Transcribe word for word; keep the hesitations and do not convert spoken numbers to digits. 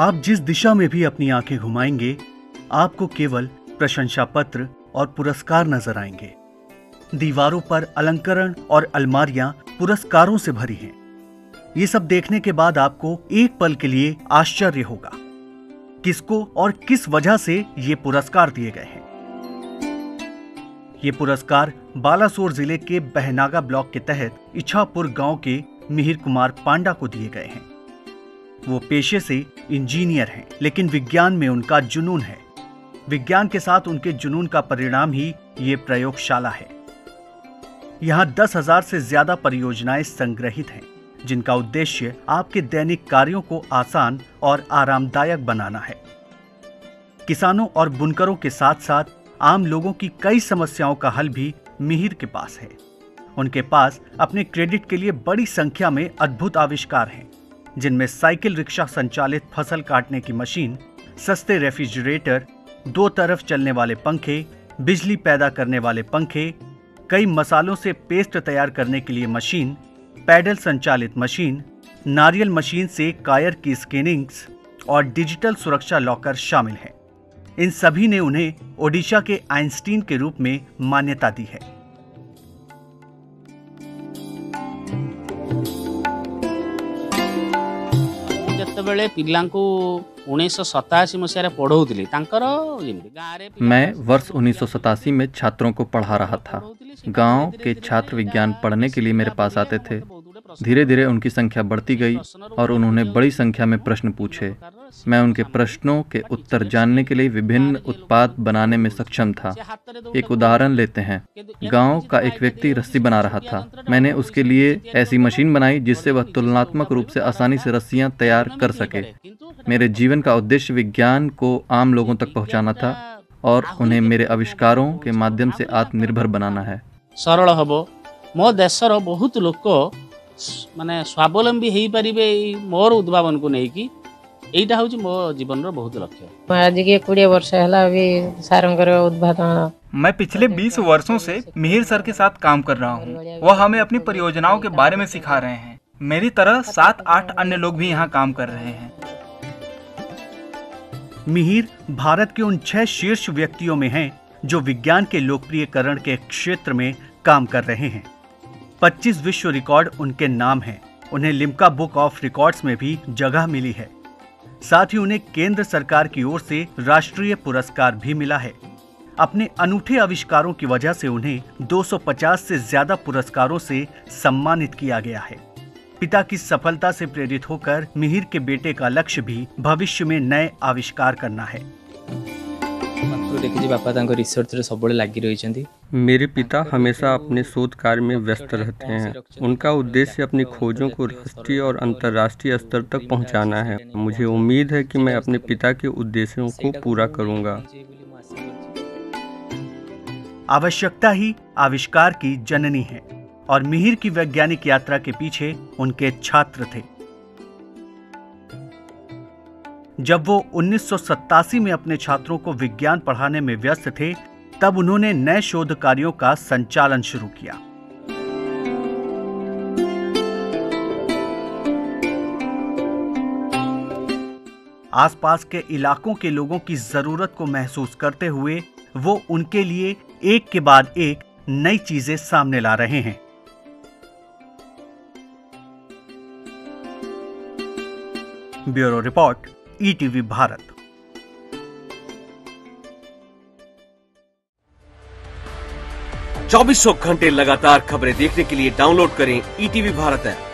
आप जिस दिशा में भी अपनी आंखें घुमाएंगे आपको केवल प्रशंसा पत्र और पुरस्कार नजर आएंगे। दीवारों पर अलंकरण और अलमारियां पुरस्कारों से भरी हैं। ये सब देखने के बाद आपको एक पल के लिए आश्चर्य होगा किसको और किस वजह से ये पुरस्कार दिए गए हैं। ये पुरस्कार बालासोर जिले के बहनागा ब्लॉक के तहत इच्छापुर गांव के मिहिर कुमार पांडा को दिए गए हैं। वो पेशे से इंजीनियर हैं, लेकिन विज्ञान में उनका जुनून है। विज्ञान के साथ उनके जुनून का परिणाम ही ये प्रयोगशाला है। यहाँ दस हजार से ज्यादा परियोजनाएं संग्रहित हैं, जिनका उद्देश्य आपके दैनिक कार्यों को आसान और आरामदायक बनाना है। किसानों और बुनकरों के साथ साथ आम लोगों की कई समस्याओं का हल भी मिहिर के पास है। उनके पास अपने क्रेडिट के लिए बड़ी संख्या में अद्भुत आविष्कार हैं, जिनमें साइकिल रिक्शा संचालित फसल काटने की मशीन, सस्ते रेफ्रिजरेटर, दो तरफ चलने वाले पंखे, बिजली पैदा करने वाले पंखे, कई मसालों से पेस्ट तैयार करने के लिए मशीन, पैडल संचालित मशीन, नारियल मशीन से कायर की स्कैनिंग्स और डिजिटल सुरक्षा लॉकर शामिल हैं। इन सभी ने उन्हें ओडिशा के आइंस्टीन के रूप में मान्यता दी है। मैं वर्ष उन्नीस सौ सतासी में छात्रों को पढ़ा रहा था। गांव के छात्र विज्ञान पढ़ने के लिए मेरे पास आते थे। धीरे धीरे उनकी संख्या बढ़ती गई और उन्होंने बड़ी संख्या में प्रश्न पूछे। मैं उनके प्रश्नों के उत्तर जानने के लिए विभिन्न उत्पाद बनाने में सक्षम था। एक उदाहरण लेते हैं। गांव का एक व्यक्ति रस्सी बना रहा था। मैंने उसके लिए ऐसी मशीन बनाई जिससे वह तुलनात्मक रूप से आसानी से रस्सियां तैयार कर सके। मेरे जीवन का उद्देश्य विज्ञान को आम लोगों तक पहुँचाना था और उन्हें मेरे आविष्कारों के माध्यम से आत्मनिर्भर बनाना है। सरल हबो मो देशर बहुत लोक माने स्वावलम्बी हो पारे मोर उद्भावन को लेकिन यहीटा हूँ मो जीवन बहुत लक्ष्य। आज के कोड़े वर्ष है सारंगर उद्घाटन। मैं पिछले बीस वर्षों से मिहिर सर के साथ काम कर रहा हूँ। वह हमें अपनी परियोजनाओं के बारे में सिखा रहे हैं। मेरी तरह सात आठ अन्य लोग भी यहाँ काम कर रहे हैं। मिहिर भारत के उन छह शीर्ष व्यक्तियों में हैं जो विज्ञान के लोकप्रियकरण के क्षेत्र में काम कर रहे हैं। पच्चीस विश्व रिकॉर्ड उनके नाम हैं। उन्हें लिम्का बुक ऑफ रिकॉर्ड्स में भी जगह मिली है। साथ ही उन्हें केंद्र सरकार की ओर से राष्ट्रीय पुरस्कार भी मिला है। अपने अनूठे आविष्कारों की वजह से उन्हें दो सौ पचास से ज्यादा पुरस्कारों से सम्मानित किया गया है। पिता की सफलता से प्रेरित होकर मिहिर के बेटे का लक्ष्य भी भविष्य में नए आविष्कार करना है। मेरे पिता हमेशा अपने शोध कार्य में व्यस्त रहते हैं। उनका उद्देश्य अपनी खोजों को राष्ट्रीय और अंतर्राष्ट्रीय स्तर तक पहुंचाना है। मुझे उम्मीद है कि मैं अपने पिता के उद्देश्यों को पूरा करूंगा। आवश्यकता ही आविष्कार की जननी है और मिहिर की वैज्ञानिक यात्रा के पीछे उनके छात्र थे। जब वो उन्नीस सौ सत्तासी में अपने छात्रों को विज्ञान पढ़ाने में व्यस्त थे, तब उन्होंने नए शोध कार्यों का संचालन शुरू किया। आसपास के इलाकों के लोगों की जरूरत को महसूस करते हुए वो उनके लिए एक के बाद एक नई चीजें सामने ला रहे हैं। Bureau report, E T V Bharat. चौबीसों घंटे लगातार खबरें देखने के लिए डाउनलोड करें E T V Bharat app.